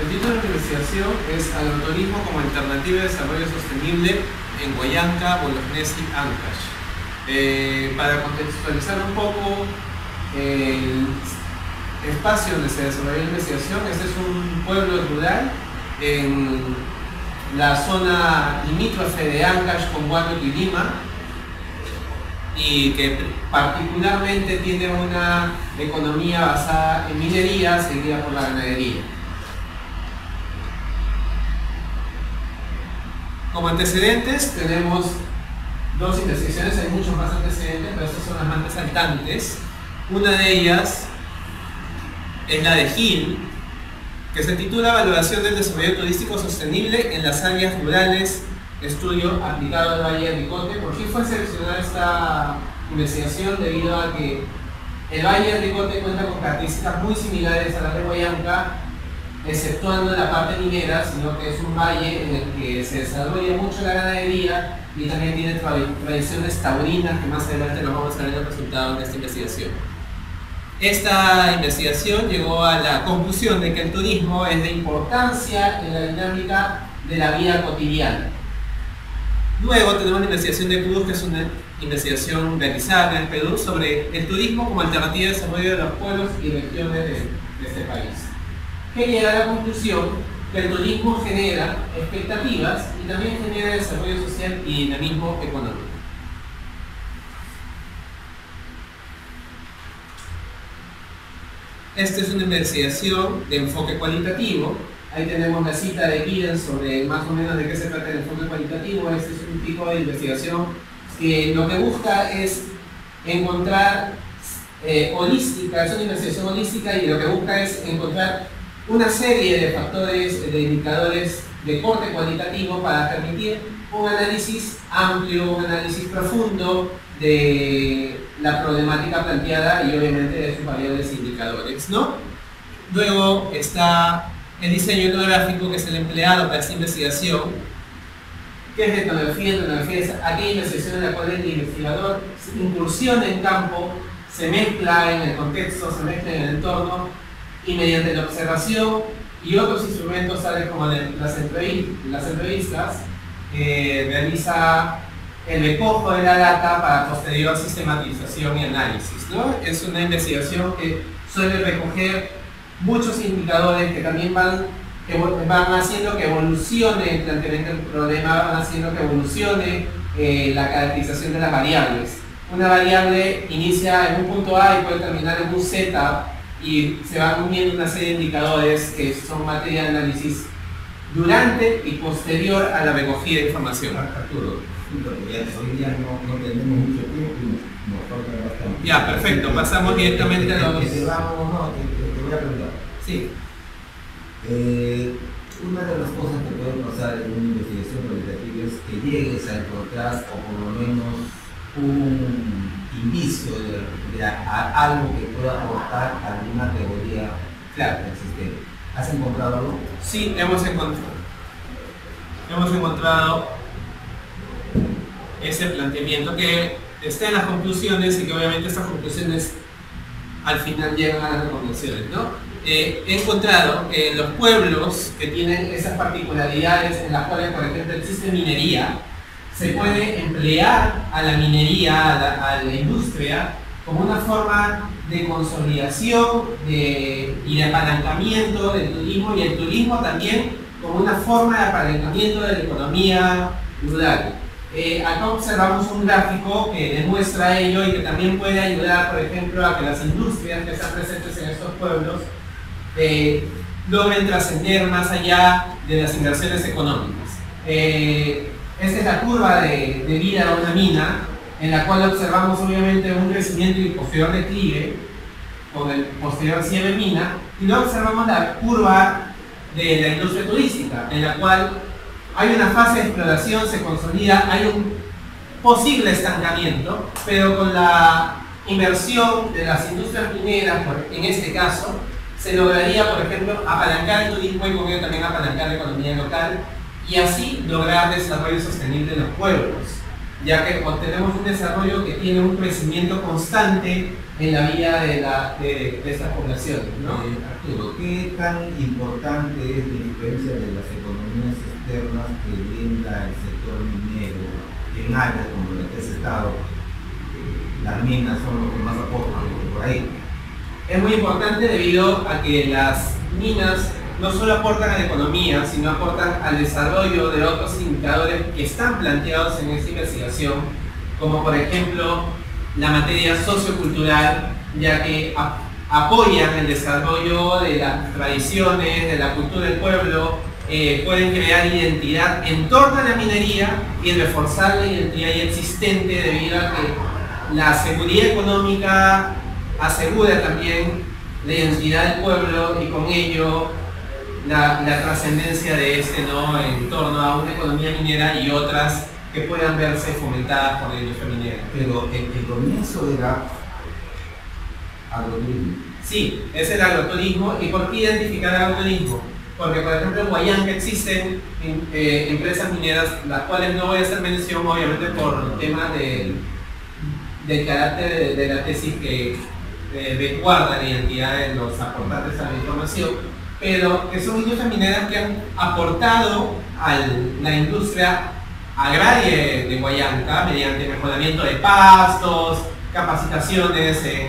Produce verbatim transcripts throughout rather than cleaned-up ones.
El título de la investigación es Agroturismo como alternativa de desarrollo sostenible en Huallanca, Bolognesi, Ancash. Eh, para contextualizar un poco el espacio donde se desarrolla la investigación, este es un pueblo rural en la zona limítrofe de Ancash con Huánuco y Lima, y que particularmente tiene una economía basada en minería seguida por la ganadería. Como antecedentes tenemos dos investigaciones, hay muchos más antecedentes, pero estas son las más resaltantes. Una de ellas es la de Gil, que se titula Valoración del desarrollo turístico sostenible en las áreas rurales, estudio aplicado al Valle de Ricote. ¿Por qué fue seleccionada esta investigación? Debido a que el Valle de Ricote cuenta con características muy similares a las de Huallanca, exceptuando la parte minera, sino que es un valle en el que se desarrolla mucho la ganadería y también tiene tra tradiciones taurinas, que más adelante nos vamos a ver los resultados de esta investigación. Esta investigación llegó a la conclusión de que el turismo es de importancia en la dinámica de la vida cotidiana. Luego tenemos la investigación de Cruz, que es una investigación realizada en el Perú sobre el turismo como alternativa de desarrollo de los pueblos y regiones de, de este país, que llega a la conclusión que el turismo genera expectativas y también genera desarrollo social y dinamismo económico. Esta es una investigación de enfoque cualitativo. Ahí tenemos la cita de Giddens sobre más o menos de qué se trata el enfoque cualitativo. Este es un tipo de investigación que lo que busca es encontrar eh, holística, es una investigación holística, y lo que busca es encontrar una serie de factores, de indicadores de corte cualitativo para permitir un análisis amplio, un análisis profundo de la problemática planteada y obviamente de sus variables indicadores, ¿no? Luego está el diseño etnográfico, que es el empleado para esta investigación, que es de etnografía. Etnografía es aquella investigación en la cual el investigador incursiona en campo, se mezcla en el contexto, se mezcla en el entorno, y mediante la observación y otros instrumentos, tales como las entrevistas, eh, realiza el recojo de la data para posterior sistematización y análisis, ¿no? Es una investigación que suele recoger muchos indicadores que también van, que van haciendo que evolucione el planteamiento del problema, van haciendo que evolucione eh, la caracterización de las variables. Una variable inicia en un punto A y puede terminar en un Z, y se van uniendo una serie de indicadores que son materia de análisis durante y posterior a la recogida de información. Arturo, hoy día no tenemos mucho tiempo, nos toca bastante. Ya, perfecto, pasamos directamente a los... Voy a preguntar. Sí. Eh, una de las cosas que puede pasar en una investigación cualitativa es que llegues a encontrar, o por lo menos un indicio de, de a, a algo que pueda aportar alguna teoría clara del sistema. ¿Has encontrado algo? Sí, hemos encontrado. Hemos encontrado ese planteamiento que está en las conclusiones, y que obviamente estas conclusiones al final llegan a las recomendaciones, ¿no? Eh, he encontrado que en los pueblos que tienen esas particularidades, en las cuales por ejemplo existe minería, se puede emplear a la minería, a la, a la industria, como una forma de consolidación de, y de apalancamiento del turismo, y el turismo también como una forma de apalancamiento de la economía rural. Eh, acá observamos un gráfico que demuestra ello, y que también puede ayudar, por ejemplo, a que las industrias que están presentes en estos pueblos eh, logren trascender más allá de las inversiones económicas. Eh, esta es la curva de, de vida de una mina, en la cual observamos obviamente un crecimiento y posterior declive con el posterior cierre de mina, y luego observamos la curva de la industria turística, en la cual hay una fase de exploración, se consolida, hay un posible estancamiento, pero con la inversión de las industrias mineras, en este caso, se lograría, por ejemplo, apalancar el turismo y con ello también apalancar la economía local, y así lograr desarrollo sostenible de los pueblos, ya que obtenemos un desarrollo que tiene un crecimiento constante en la vida de, la, de, de estas poblaciones, ¿no? Eh, Arturo, ¿qué tan importante es la influencia de las economías externas que brinda el sector minero en áreas como la que has estado? Eh, las minas son los que más aportan por ahí. Es muy importante debido a que las minas no solo aportan a la economía, sino aportan al desarrollo de otros indicadores que están planteados en esta investigación, como por ejemplo la materia sociocultural, ya que ap apoyan el desarrollo de las tradiciones, de la cultura del pueblo, eh, pueden crear identidad en torno a la minería y reforzar la identidad ya existente, debido a que la seguridad económica asegura también la identidad del pueblo y con ello la, la trascendencia de este, ¿no?, en torno a una economía minera y otras que puedan verse fomentadas por la industria minera. Pero el, el comienzo era agroturismo. Sí, es el agroturismo. ¿Y por qué identificar el agroturismo? Porque por ejemplo en Huallanca existen eh, empresas mineras, las cuales no voy a hacer mención obviamente por temas de, del carácter de, de la tesis que resguarda la identidad de los aportantes a la información, pero que son industrias mineras que han aportado a la industria agraria de Huallanca mediante mejoramiento de pastos, capacitaciones en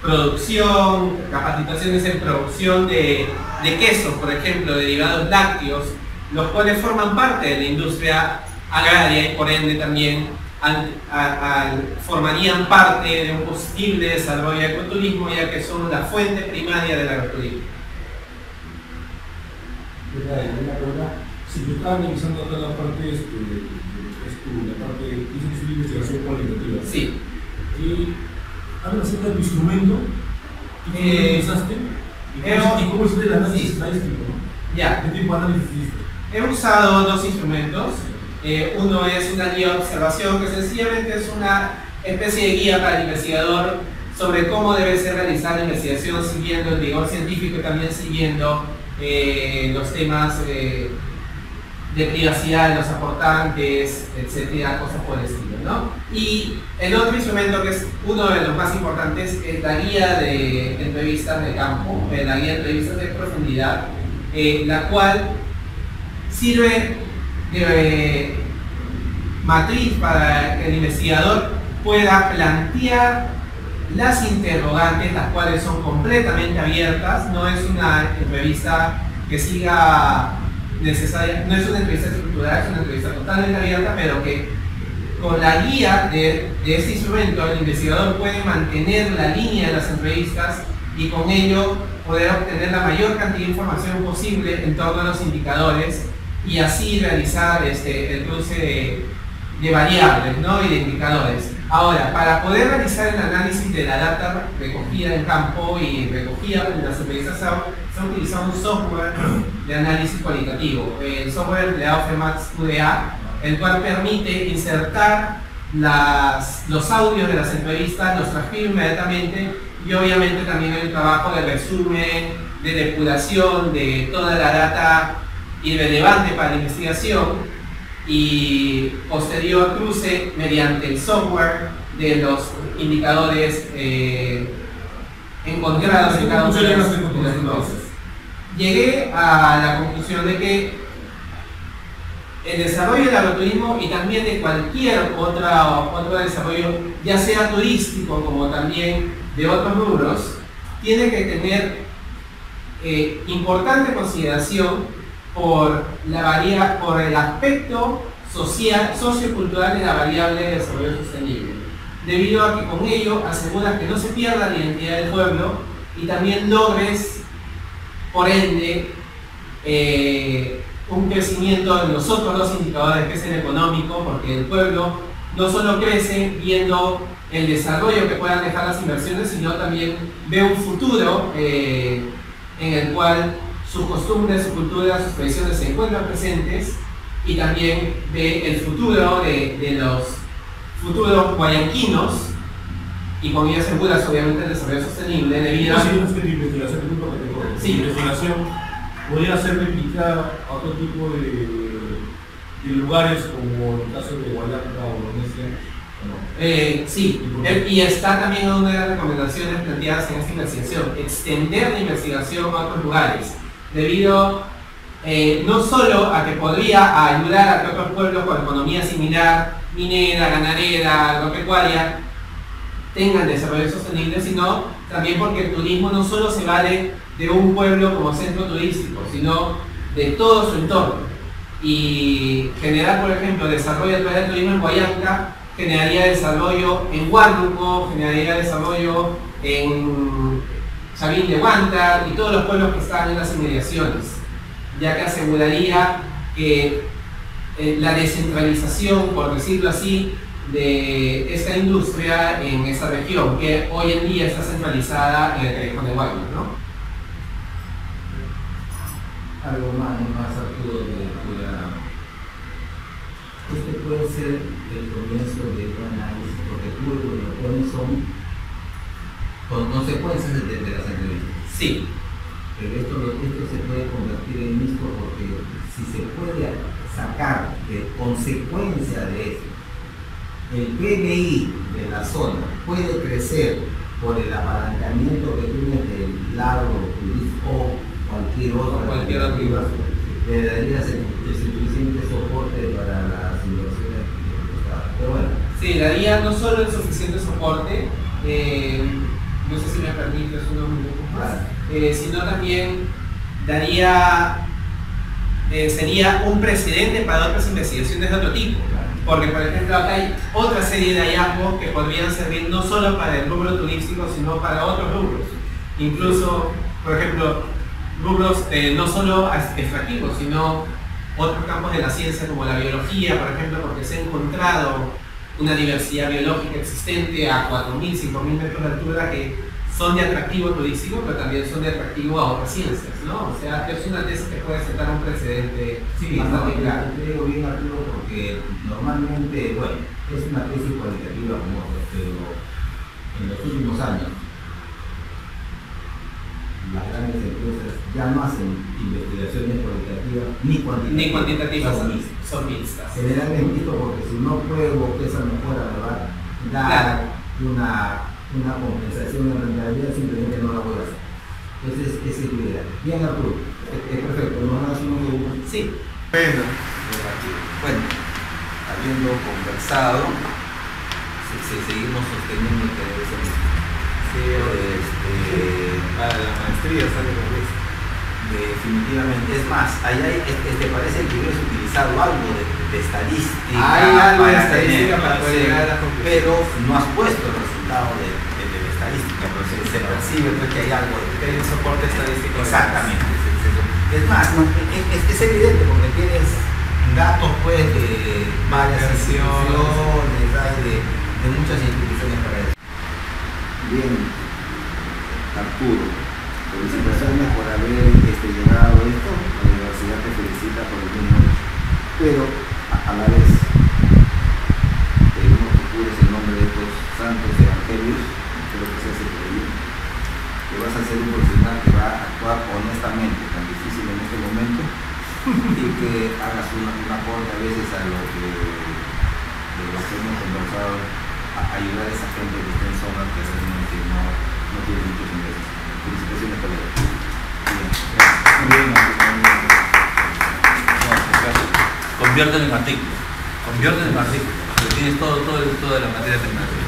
producción, capacitaciones en producción de, de quesos, por ejemplo, derivados lácteos, los cuales forman parte de la industria agraria y por ende también al, al, al, formarían parte de un posible desarrollo de agroturismo, ya que son la fuente primaria del agroturismo. Si tú estabas analizando toda la parte de la parte de la investigación cualitativa, sí. ¿Hablas acerca de tu instrumento? ¿Cómo utilizaste? ¿Y cómo hiciste el análisis estadístico? Ya. ¿Qué tipo de análisis hiciste? He usado dos instrumentos. Eh, uno es una guía de observación, que sencillamente es una especie de guía para el investigador sobre cómo debe ser realizada la investigación, siguiendo el rigor científico y también siguiendo eh, los temas eh, de privacidad de los aportantes, etcétera, cosas por el estilo, ¿no? Y el otro instrumento, que es uno de los más importantes, es la guía de, de entrevistas de campo, de la guía de entrevistas de profundidad, eh, la cual sirve Eh, matriz para que el investigador pueda plantear las interrogantes, las cuales son completamente abiertas. No es una entrevista que siga necesaria, no es una entrevista estructurada, es una entrevista totalmente abierta, pero que con la guía de, de ese instrumento el investigador puede mantener la línea de las entrevistas y con ello poder obtener la mayor cantidad de información posible en torno a los indicadores y así realizar este, el cruce de, de variables, ¿no?, y de indicadores. Ahora, para poder realizar el análisis de la data recogida en campo y recogida en las entrevistas, se ha utilizado un software de análisis cualitativo, el software empleado Femax Q D A, el cual permite insertar las, los audios de las entrevistas, los transcribe inmediatamente y obviamente también el trabajo de resumen, de depuración de toda la data y relevante para la investigación y posterior cruce mediante el software de los indicadores eh, encontrados en cada uno de los entonces. Llegué a la conclusión de que el desarrollo del agroturismo y también de cualquier otra, otro desarrollo, ya sea turístico como también de otros rubros, tiene que tener eh, importante consideración por la variable, por el aspecto social, sociocultural de la variable de desarrollo sostenible, debido a que con ello aseguras que no se pierda la identidad del pueblo y también logres, por ende, eh, un crecimiento de los otros dos indicadores, que es el económico, porque el pueblo no solo crece viendo el desarrollo que puedan dejar las inversiones, sino también ve un futuro eh, en el cual sus costumbres, su cultura, sus tradiciones se encuentran presentes y también ve el futuro de, de los futuros guayanquinos y con ellas seguras obviamente el desarrollo sostenible debido a... Sí, es que la investigación es un poco de... Sí. La investigación podría ser replicada a otro tipo de, de lugares como el caso de Guayasca o Bolognesi, Eh, sí, y está también una de las recomendaciones planteadas en esta investigación, extender la investigación a otros lugares, debido eh, no solo a que podría ayudar a que otros pueblos con economía similar, minera, ganadera, agropecuaria, tengan desarrollo sostenible, sino también porque el turismo no solo se vale de un pueblo como centro turístico, sino de todo su entorno. Y generar, por ejemplo, desarrollo a través del turismo en Huallanca generaría desarrollo en Huánuco, generaría desarrollo en Chavín de Huántar y todos los pueblos que están en las inmediaciones, ya que aseguraría que eh, la descentralización, por decirlo así, de esta industria en esa región, que hoy en día está centralizada en el Callejón de Huánuco, ¿no? Algo más, más absurdo de la... Este puede ser el comienzo de un análisis, porque tú lo que pones son con consecuencias de, de las entrevistas. Sí. Pero esto, esto se puede convertir en mixto, porque si se puede sacar de consecuencia de eso, el P B I de la zona puede crecer por el apalancamiento que tiene del largo turismo, cualquier otra, cualquier actividad, le daría el suficiente soporte para las inversiones del Estado. Pero bueno. Sí, daría no solo el suficiente soporte, eh, no sé si me permites unos minutos más, eh, sino también daría, eh, sería un precedente para otras investigaciones de otro tipo. Porque, por ejemplo, acá hay otra serie de hallazgos que podrían servir no solo para el rubro turístico, sino para otros rubros. Incluso, por ejemplo, rubros eh, no solo extractivos, sino otros campos de la ciencia como la biología, por ejemplo, porque se ha encontrado una diversidad biológica existente a cuatro mil, cinco mil metros de altura que son de atractivo turístico, pero también son de atractivo a otras ciencias, ¿no? O sea, es una tesis que puede sentar un precedente sí, bastante no, claro. Te digo bien, Arturo, porque normalmente, bueno, es una tesis cualitativa como otras, pero en los últimos años las grandes empresas ya no hacen investigaciones cualitativas ni cuantitativas, ni cuantitativas son, son mixtas. Se le dan el mito porque si no pruebo que esa mejora me va a dar claro. una, una compensación de rentabilidad, simplemente no la voy a hacer. Entonces, esa es la idea. Bien, Arturo, es perfecto. ¿No nos hacemos de uno? Sí. Bueno, bueno, habiendo conversado, si, si seguimos sosteniendo que debe ser mixto. Este, para la maestría sale con eso. Definitivamente. Es más, allá hay, este, parece que hubieras utilizado algo de, de estadística. Hay algo de estadística para poder llegar a la conclusión. Pero no has puesto el resultado de, de, de la estadística, pero se, se percibe que hay algo de soporte estadístico. Exactamente. Es más, no, es, es evidente porque tienes datos pues de varias instituciones, de, de muchas instituciones para eso. Bien, Arturo, felicitaciones por haber este, llegado a esto. La universidad te felicita por el mismo hecho, pero a, a la vez pedimos que jures en nombre de estos santos evangelios, espero que seas increíble, que vas a ser un profesional que va a actuar honestamente, tan difícil en este momento, y que hagas una, una aporte a veces a lo que, de lo que hemos conversado, a ayudar a esa gente que está en zonas que realmente no, no tiene muchos ingresos. Felicitaciones por ello. Muy bien, gracias. Conviértelo en artículo. Conviértelo en artículo. Tienes todo, todo, toda la materia de materia.